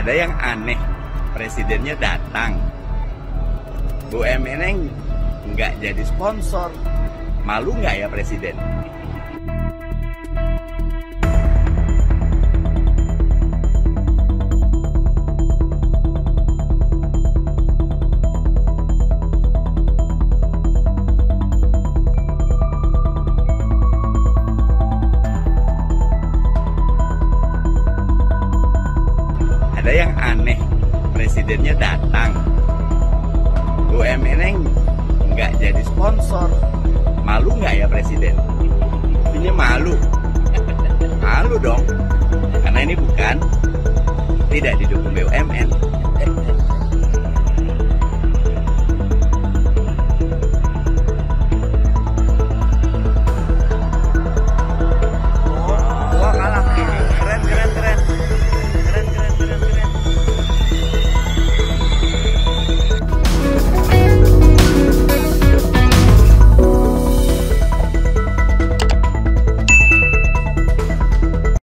Ada yang aneh, presidennya datang, BUMN nggak jadi sponsor. Malu nggak ya presiden? Ada yang aneh, presidennya datang, BUMN nggak jadi sponsor. Malu nggak ya presiden? Ini malu, malu dong, karena ini bukan tidak didukung BUMN.